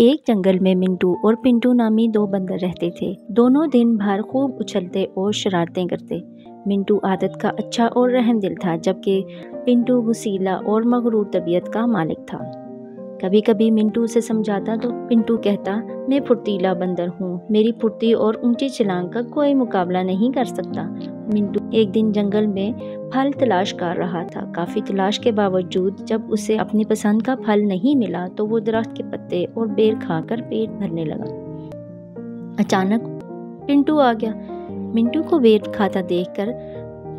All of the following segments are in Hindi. एक जंगल में मिंटू और पिंटू नामी दो बंदर रहते थे। दोनों दिन भर खूब उछलते और शरारतें करते। मिंटू आदत का अच्छा और रहम दिल था, जबकि पिंटू गुस्सीला और मगरूर तबीयत का मालिक था। कभी कभी मिंटू उसे समझाता तो पिंटू कहता, मैं फुर्तीला बंदर हूँ, मेरी फुर्ती और ऊंची छलांग का कोई मुकाबला नहीं कर सकता। मिंटू एक दिन जंगल में फल तलाश कर रहा था। काफ़ी तलाश के बावजूद जब उसे अपनी पसंद का फल नहीं मिला तो वो दरख्त के पत्ते और बेर खाकर पेट भरने लगा। अचानक पिंटू आ गया। मिंटू को बेर खाता देखकर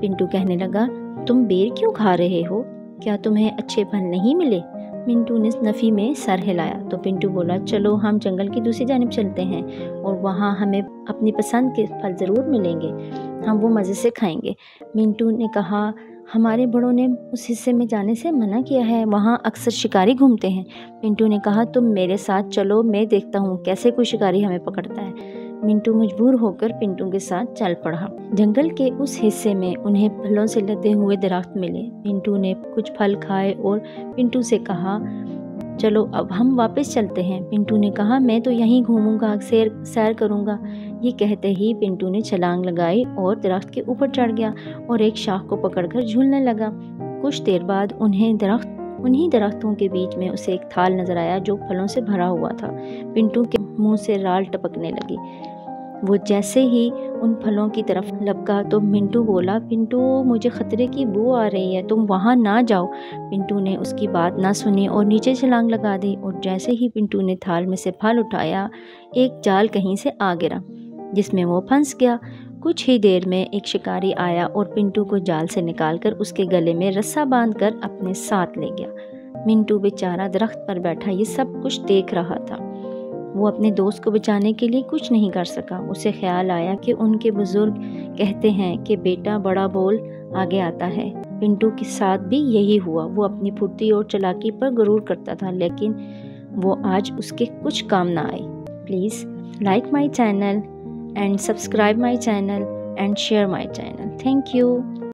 पिंटू कहने लगा, तुम बेर क्यों खा रहे हो? क्या तुम्हें अच्छे फल नहीं मिले? मिंटू ने नफ़ी में सर हिलाया तो पिंटू बोला, चलो हम जंगल की दूसरी जानिब चलते हैं और वहाँ हमें अपनी पसंद के फल ज़रूर मिलेंगे, हम वो मज़े से खाएंगे। मिंटू ने कहा, हमारे बड़ों ने उस हिस्से में जाने से मना किया है, वहाँ अक्सर शिकारी घूमते हैं। पिंटू ने कहा, तुम मेरे साथ चलो, मैं देखता हूँ कैसे कोई शिकारी हमें पकड़ता है। मिंटू मजबूर होकर पिंटू के साथ चल पड़ा। जंगल के उस हिस्से में उन्हें फलों से लदे हुए दरख्त मिले। पिंटू ने कुछ फल खाए और पिंटू से कहा, चलो अब हम वापस चलते हैं। पिंटू ने कहा, मैं तो यहीं घूमूंगा, सैर करूंगा। ये कहते ही पिंटू ने छलांग लगाई और दरख्त के ऊपर चढ़ गया और एक शाख को पकड़कर झूलने लगा। कुछ देर बाद उन्हें उन्हीं दरख्तों के बीच में उसे एक थाल नजर आया जो फलों से भरा हुआ था। पिंटू के मुंह से राल टपकने लगी। वो जैसे ही उन फलों की तरफ लपका तो मिंटू बोला, पिंटू मुझे ख़तरे की बू आ रही है, तुम वहाँ ना जाओ। पिंटू ने उसकी बात ना सुनी और नीचे छलांग लगा दी और जैसे ही पिंटू ने थाल में से फल उठाया, एक जाल कहीं से आ गिरा जिसमें वो फंस गया। कुछ ही देर में एक शिकारी आया और पिंटू को जाल से निकालकर उसके गले में रस्सा बांधकर अपने साथ ले गया। मिंटू बेचारा दरख्त पर बैठा ये सब कुछ देख रहा था। वो अपने दोस्त को बचाने के लिए कुछ नहीं कर सका। उसे ख्याल आया कि उनके बुजुर्ग कहते हैं कि बेटा बड़ा बोल आगे आता है। पिंटू के साथ भी यही हुआ। वो अपनी फुर्ती और चालाकी पर गरूर करता था, लेकिन वो आज उसके कुछ काम ना आए। Please like my channel and subscribe my channel and share my channel. Thank you.